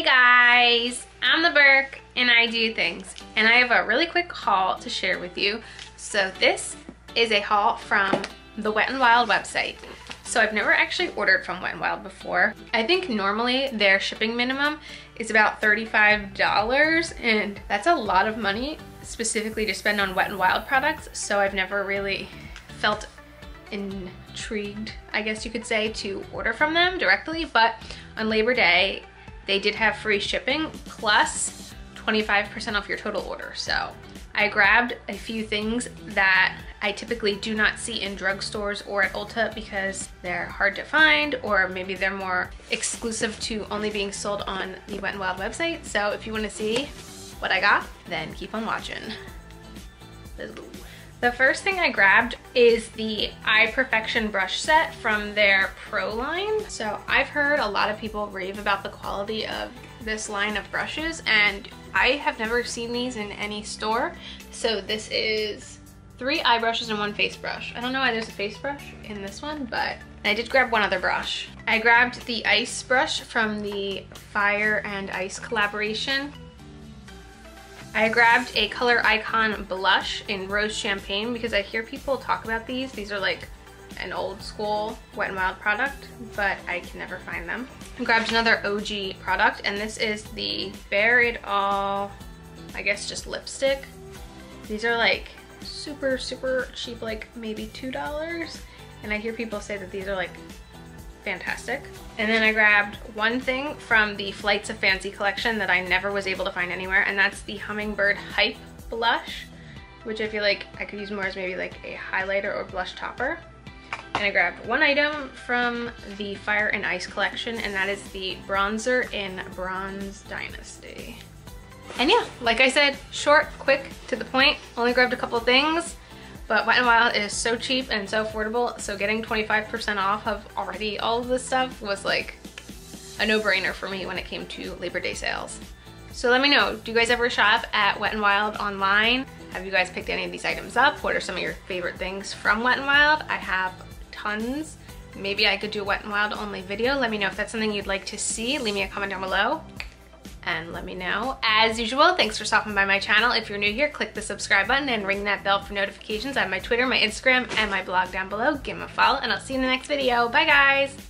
Hey guys, I'm the Burke and I do things, and I have a really quick haul to share with you. So this is a haul from the Wet n Wild website. So I've never actually ordered from Wet n Wild before. I think normally their shipping minimum is about $35, and that's a lot of money specifically to spend on Wet n Wild products, so I've never really felt intrigued, I guess you could say, to order from them directly. But on Labor Day, they did have free shipping plus 25% off your total order. So I grabbed a few things that I typically do not see in drugstores or at Ulta because they're hard to find, or maybe they're more exclusive to only being sold on the Wet n Wild website. So if you want to see what I got, then keep on watching. The first thing I grabbed is the Eye Perfection brush set from their Pro line. So I've heard a lot of people rave about the quality of this line of brushes, and I have never seen these in any store. So this is 3 eye brushes and 1 face brush. I don't know why there's a face brush in this one, but I did grab one other brush. I grabbed the Ice brush from the Fire and Ice collaboration. I grabbed a Color Icon blush in Rose Champagne because I hear people talk about these. These are like an old school Wet n Wild product, but I can never find them. I grabbed another OG product, and this is the Bare It All, I guess just lipstick. These are like super, super cheap, like maybe $2. And I hear people say that these are like fantastic. And then I grabbed one thing from the Flights of Fancy collection that I never was able to find anywhere, and that's the Hummingbird Hype blush, which I feel like I could use more as maybe like a highlighter or blush topper. And I grabbed one item from the Fire and Ice collection, and that is the bronzer in Bronze Dynasty. And yeah, like I said, short, quick, to the point. Only grabbed a couple things. But Wet n Wild is so cheap and so affordable, so getting 25% off of already all of this stuff was like a no-brainer for me when it came to Labor Day sales. So let me know, do you guys ever shop at Wet n Wild online? Have you guys picked any of these items up? What are some of your favorite things from Wet n Wild? I have tons. Maybe I could do a Wet n Wild only video. Let me know if that's something you'd like to see. Leave me a comment down below. And let me know. As usual, thanks for stopping by my channel. If you're new here, click the subscribe button and ring that bell for notifications on my Twitter, my Instagram, and my blog down below. Give them a follow, and I'll see you in the next video. Bye, guys.